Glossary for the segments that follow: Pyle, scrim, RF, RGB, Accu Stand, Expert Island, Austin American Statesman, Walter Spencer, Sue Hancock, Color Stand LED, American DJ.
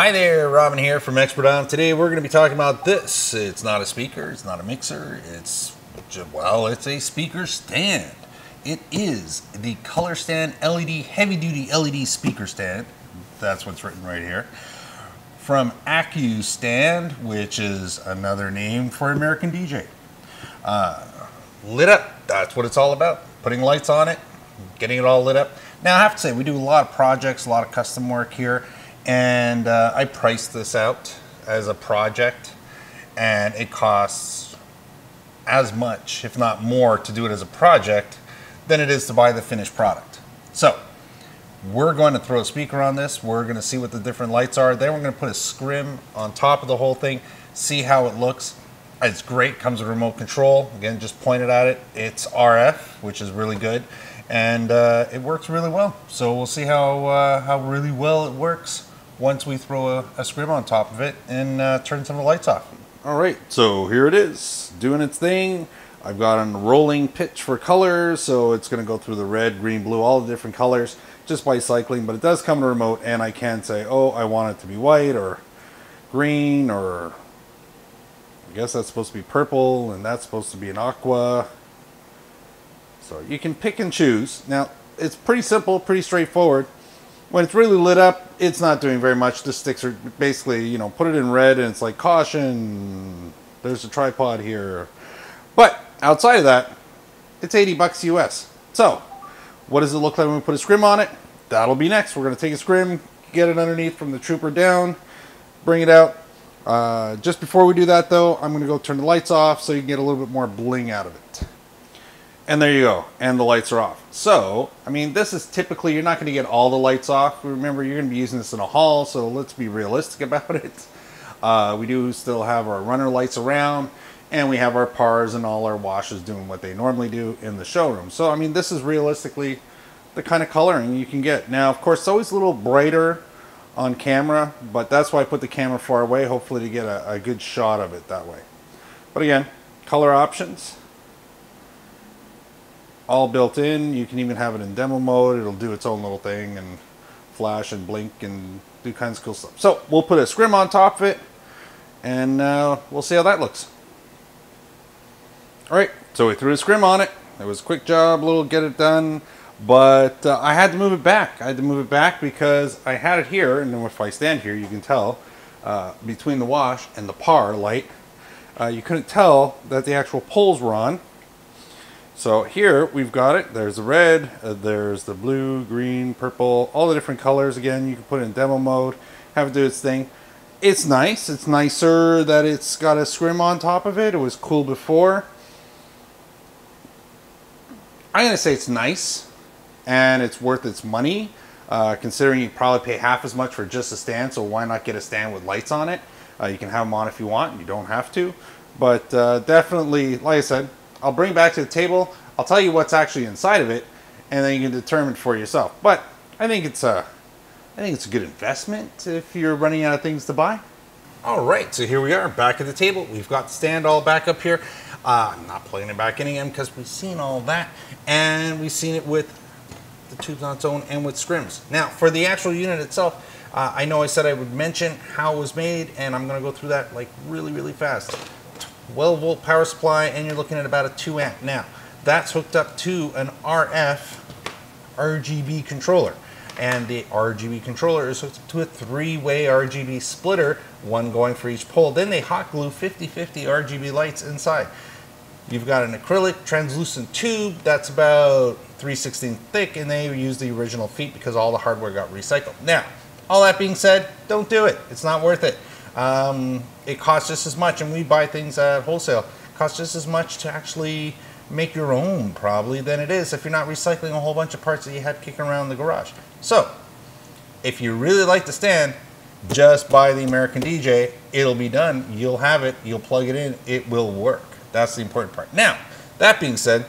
Hi there, Robin here from Expert Island. Today we're going to be talking about this. It's not a speaker, it's not a mixer, it's a speaker stand. It is the Color Stand LED, heavy duty LED speaker stand. That's what's written right here. From Accu Stand, which is another name for American DJ. Lit up, that's what it's all about. Putting lights on it, getting it all lit up. Now I have to say, we do a lot of projects, a lot of custom work here. And I priced this out as a project, and it costs as much, if not more, to do it as a project than it is to buy the finished product. So we're going to throw a speaker on this. We're going to see what the different lights are. Then we're going to put a scrim on top of the whole thing, see how it looks. It's great. Comes with remote control. Again, just pointed at it. It's RF, which is really good. And it works really well. So we'll see how really well it works once we throw a scrim on top of it and turn some of the lights off. All right, so here it is, doing its thing. I've got a rolling pitch for colors, so it's gonna go through the red, green, blue, all the different colors just by cycling, but it does come to a remote, and I can say, oh, I want it to be white or green, or I guess that's supposed to be purple, and that's supposed to be an aqua. So you can pick and choose. Now, it's pretty simple, pretty straightforward. When it's really lit up, it's not doing very much. The sticks are basically, you know, put it in red and it's like, caution, there's a tripod here. But outside of that, it's 80 bucks US. So what does it look like when we put a scrim on it? That'll be next. We're gonna take a scrim, get it underneath from the trooper down, bring it out. Just before we do that though, I'm gonna go turn the lights off so you can get a little bit more bling out of it. And there you go, and the lights are off. So, I mean, this is typically, you're not gonna get all the lights off. Remember, you're gonna be using this in a hall, so let's be realistic about it. We do still have our runner lights around, and we have our pars and all our washes doing what they normally do in the showroom. So, I mean, this is realistically the kind of coloring you can get. Now, of course, it's always a little brighter on camera, but that's why I put the camera far away, hopefully to get a good shot of it that way. But again, color options. All built in. You can even have it in demo mode. It'll do its own little thing and flash and blink and do kinds of cool stuff. So we'll put a scrim on top of it, and we'll see how that looks. All right, so we threw a scrim on it. It was a quick job, a little get it done, but I had to move it back. I had to move it back because I had it here, and if I stand here, you can tell between the wash and the par light, you couldn't tell that the actual poles were on. So here we've got it. There's the red, there's the blue, green, purple, all the different colors. Again, you can put it in demo mode, have it do its thing. It's nice. It's nicer that it's got a scrim on top of it. It was cool before. I'm gonna say it's nice and it's worth its money, considering you probably pay half as much for just a stand. So why not get a stand with lights on it? You can have them on if you want. You don't have to, but definitely, like I said, I'll bring it back to the table. I'll tell you what's actually inside of it, and then you can determine for yourself. But I think it's a good investment if you're running out of things to buy. All right, so here we are back at the table. We've got the stand all back up here. I'm not plugging it back in again because we've seen all that, and we've seen it with the tubes on its own and with scrims. Now for the actual unit itself, I know I said I would mention how it was made, and I'm going to go through that like really fast. 12 volt power supply, and you're looking at about a 2 amp. Now that's hooked up to an RF RGB controller, and the RGB controller is hooked up to a 3-way RGB splitter, one going for each pole. Then they hot glue 50/50 RGB lights inside. You've got an acrylic translucent tube that's about 3/16 thick, and they use the original feet because all the hardware got recycled. Now all that being said, don't do it. It's not worth it. It costs just as much, and we buy things at wholesale. It costs just as much to actually make your own probably than it is if you're not recycling a whole bunch of parts that you had kicking around in the garage. So if you really like the stand, just buy the American DJ. It'll be done. You'll have it. You'll plug it in. It will work. That's the important part. Now, that being said,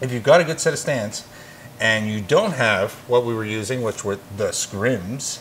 if you've got a good set of stands and you don't have what we were using, which were the scrims,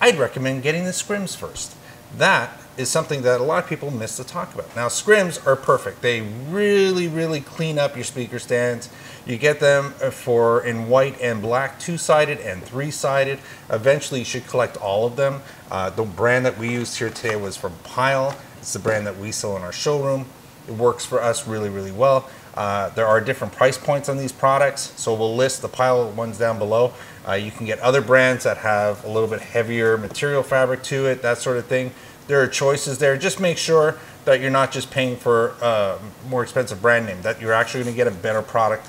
I'd recommend getting the scrims first. That is something that a lot of people miss to talk about. Now, scrims are perfect. They really, really clean up your speaker stands. You get them for in white and black, two-sided and three-sided. Eventually, you should collect all of them. The brand that we used here today was from Pyle. It's the brand that we sell in our showroom. It works for us really, really well. There are different price points on these products, so we'll list the Pyle ones down below. You can get other brands that have a little bit heavier material fabric to it, that sort of thing. There are choices there. Just make sure that you're not just paying for a more expensive brand name, that you're actually going to get a better product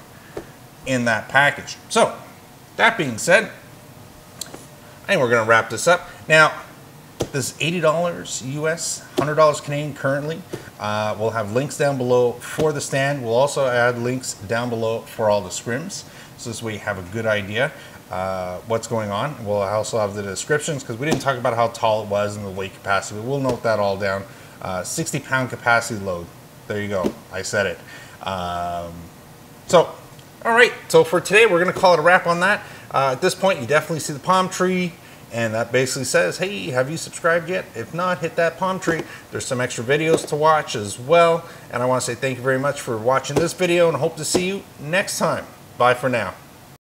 in that package. So, that being said, I think we're going to wrap this up. Now, this is $80 US, $100 Canadian currently. We'll have links down below for the stand. We'll also add links down below for all the scrims, so this way you have a good idea what's going on. We'll also have the descriptions, because we didn't talk about how tall it was and the weight capacity. We'll note that all down. 60 pound capacity load. There you go. I said it. All right. So for today, we're going to call it a wrap on that. At this point, you definitely see the palm tree. And that basically says, hey, have you subscribed yet? If not, hit that palm tree. There's some extra videos to watch as well. And I want to say thank you very much for watching this video and hope to see you next time. Bye for now.